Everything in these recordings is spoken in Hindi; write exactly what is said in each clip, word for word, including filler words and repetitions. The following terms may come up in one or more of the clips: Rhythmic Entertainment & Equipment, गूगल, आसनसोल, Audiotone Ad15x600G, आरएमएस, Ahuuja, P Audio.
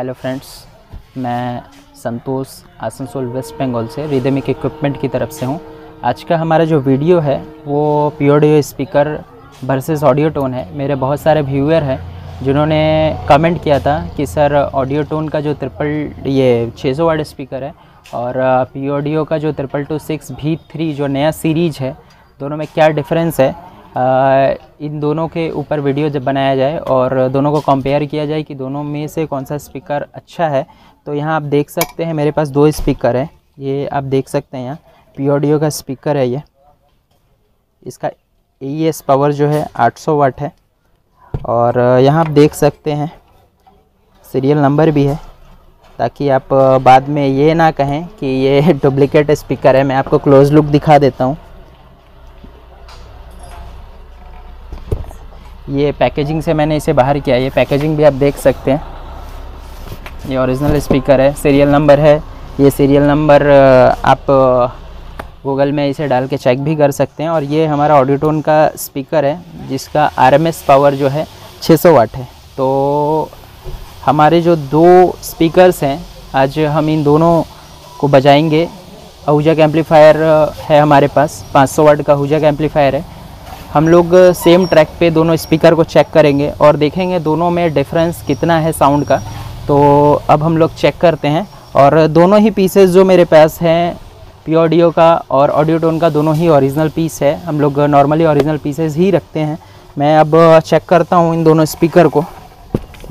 हेलो फ्रेंड्स, मैं संतोष आसनसोल वेस्ट बंगाल से रिदमिक इक्विपमेंट की तरफ से हूं। आज का हमारा जो वीडियो है वो P audio speaker versus Audiotone है। मेरे बहुत सारे व्यूअर हैं जिन्होंने कमेंट किया था कि सर ऑडियोटोन का जो ट्रिपल ये छः सौ वाट स्पीकर है और पी ऑडियो का जो ट्रिपल टू सिक्स भी थ्री जो नया सीरीज है, दोनों में क्या डिफरेंस है, आ, इन दोनों के ऊपर वीडियो जब बनाया जाए और दोनों को कंपेयर किया जाए कि दोनों में से कौन सा स्पीकर अच्छा है। तो यहाँ आप देख सकते हैं मेरे पास दो स्पीकर है। ये आप देख सकते हैं, यहाँ पी ऑडियो का स्पीकर है। ये इसका ई एस पावर जो है आठ सौ वाट है और यहाँ आप देख सकते हैं सीरियल नंबर भी है, ताकि आप बाद में ये ना कहें कि ये डुप्लिकेट स्पीकर है। मैं आपको क्लोज लुक दिखा देता हूँ। ये पैकेजिंग से मैंने इसे बाहर किया। ये पैकेजिंग भी आप देख सकते हैं, ये ओरिजिनल स्पीकर है, सीरियल नंबर है। ये सीरियल नंबर आप गूगल में इसे डाल के चेक भी कर सकते हैं। और ये हमारा ऑडियोटोन का स्पीकर है जिसका आरएमएस पावर जो है छः सौ वाट है। तो हमारे जो दो स्पीकर्स हैं, आज हम इन दोनों को बजाएंगे। आहूजा का एम्पलीफायर है हमारे पास, पाँच सौ वाट का आहूजा का एम्पलीफायर है। हम लोग सेम ट्रैक पे दोनों स्पीकर को चेक करेंगे और देखेंगे दोनों में डिफरेंस कितना है साउंड का। तो अब हम लोग चेक करते हैं। और दोनों ही पीसेस जो मेरे पास हैं, पी ऑडियो का और ऑडियोटोन का, दोनों ही ओरिजिनल पीस है। हम लोग नॉर्मली ओरिजिनल पीसेस ही रखते हैं। मैं अब चेक करता हूँ इन दोनों स्पीकर को,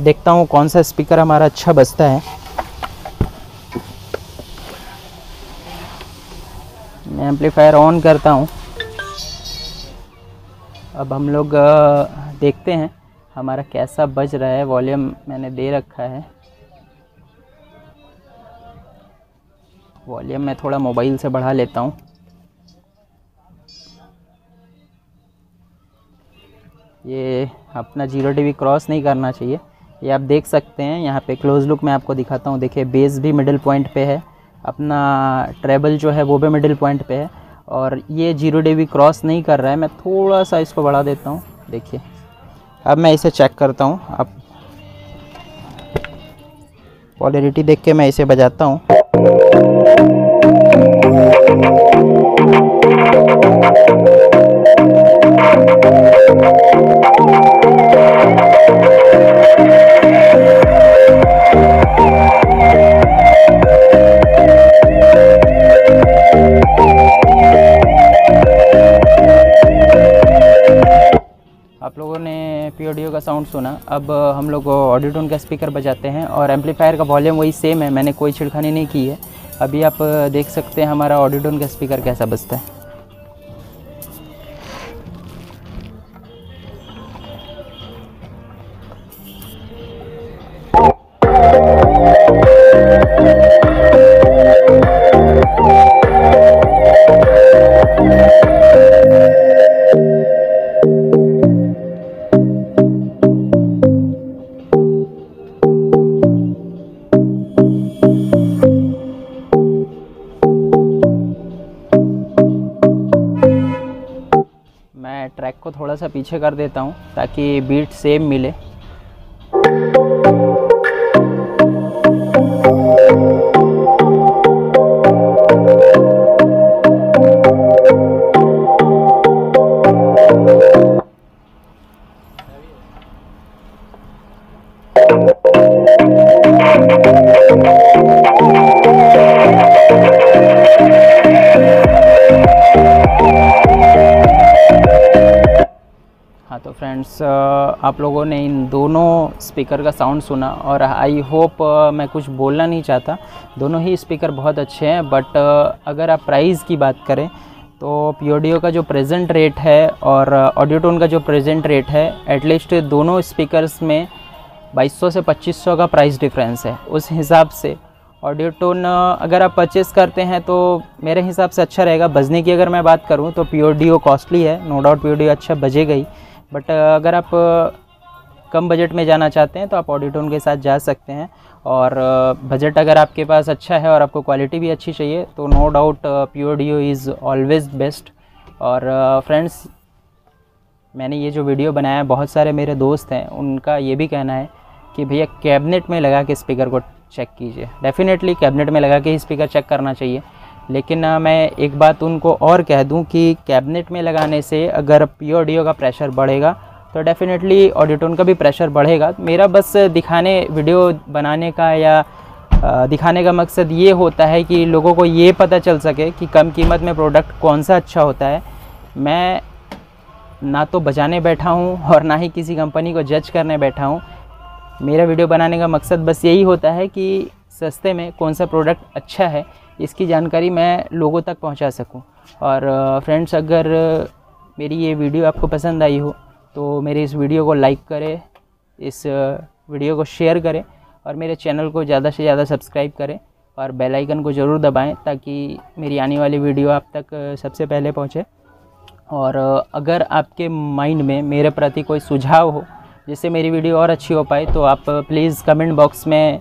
देखता हूँ कौन सा स्पीकर हमारा अच्छा बजता है। मैं एम्पलीफायर ऑन करता हूँ। अब हम लोग देखते हैं हमारा कैसा बज रहा है। वॉल्यूम मैंने दे रखा है। वॉल्यूम मैं थोड़ा मोबाइल से बढ़ा लेता हूँ। ये अपना जीरो टीवी क्रॉस नहीं करना चाहिए। ये आप देख सकते हैं, यहाँ पे क्लोज लुक मैं आपको दिखाता हूँ। देखिए, बेस भी मिडिल पॉइंट पे है, अपना ट्रेबल जो है वो भी मिडिल पॉइंट पे है, और ये जीरो डीबी क्रॉस नहीं कर रहा है। मैं थोड़ा सा इसको बढ़ा देता हूँ। देखिए, अब मैं इसे चेक करता हूँ। अब क्वालिटी देख के मैं इसे बजाता हूँ। आप लोगों ने पी ऑडियो का साउंड सुना। अब हम लोग ऑडियोटोन का स्पीकर बजाते हैं और एम्पलीफायर का वॉल्यूम वही सेम है, मैंने कोई छिड़खानी नहीं की है। अभी आप देख सकते हैं हमारा ऑडियोटोन का स्पीकर कैसा बजता है। मैं ट्रैक को थोड़ा सा पीछे कर देता हूँ ताकि बीट सेम मिले। तो फ्रेंड्स, आप लोगों ने इन दोनों स्पीकर का साउंड सुना और आई होप, मैं कुछ बोलना नहीं चाहता, दोनों ही स्पीकर बहुत अच्छे हैं। बट अगर आप प्राइस की बात करें तो पी ऑडियो का जो प्रेजेंट रेट है और ऑडियोटोन का जो प्रेजेंट रेट है, एटलीस्ट दोनों स्पीकर्स में बाईस सौ से पच्चीस सौ का प्राइस डिफरेंस है। उस हिसाब से ऑडियोटोन अगर आप परचेस करते हैं तो मेरे हिसाब से अच्छा रहेगा। बजने की अगर मैं बात करूँ तो पी ऑडियो कॉस्टली है, नो डाउट पी ऑडियो अच्छा बजेगा ही। बट अगर आप कम बजट में जाना चाहते हैं तो आप ऑडियोटोन के साथ जा सकते हैं। और बजट अगर आपके पास अच्छा है और आपको क्वालिटी भी अच्छी चाहिए तो no doubt P audio is always best. और फ्रेंड्स, मैंने ये जो वीडियो बनाया, बहुत सारे मेरे दोस्त हैं, उनका ये भी कहना है कि भैया कैबिनेट में लगा के स्पीकर को चेक कीजिए। डेफिनेटली कैबिनेट में लगा के ही स्पीकर चेक करना चाहिए, लेकिन मैं एक बात उनको और कह दूं कि कैबिनेट में लगाने से अगर पी ऑडियो का प्रेशर बढ़ेगा तो डेफिनेटली ऑडियोटोन का भी प्रेशर बढ़ेगा। मेरा बस दिखाने, वीडियो बनाने का या दिखाने का मकसद ये होता है कि लोगों को ये पता चल सके कि कम कीमत में प्रोडक्ट कौन सा अच्छा होता है। मैं ना तो बजाने बैठा हूँ और ना ही किसी कंपनी को जज करने बैठा हूँ। मेरा वीडियो बनाने का मकसद बस यही होता है कि सस्ते में कौन सा प्रोडक्ट अच्छा है, इसकी जानकारी मैं लोगों तक पहुंचा सकूं। और फ्रेंड्स, अगर मेरी ये वीडियो आपको पसंद आई हो तो मेरे इस वीडियो को लाइक करें, इस वीडियो को शेयर करें और मेरे चैनल को ज़्यादा से ज़्यादा सब्सक्राइब करें और बेल आइकन को ज़रूर दबाएं ताकि मेरी आने वाली वीडियो आप तक सबसे पहले पहुंचे। और अगर आपके माइंड में मेरे प्रति कोई सुझाव हो जिससे मेरी वीडियो और अच्छी हो पाए तो आप प्लीज़ कमेंट बॉक्स में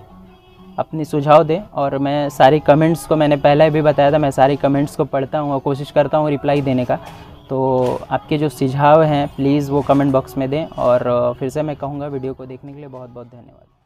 अपनी सुझाव दें। और मैं सारी कमेंट्स को, मैंने पहले भी बताया था, मैं सारी कमेंट्स को पढ़ता हूँ और कोशिश करता हूँ रिप्लाई देने का। तो आपके जो सुझाव हैं प्लीज़ वो कमेंट बॉक्स में दें। और फिर से मैं कहूँगा, वीडियो को देखने के लिए बहुत बहुत धन्यवाद।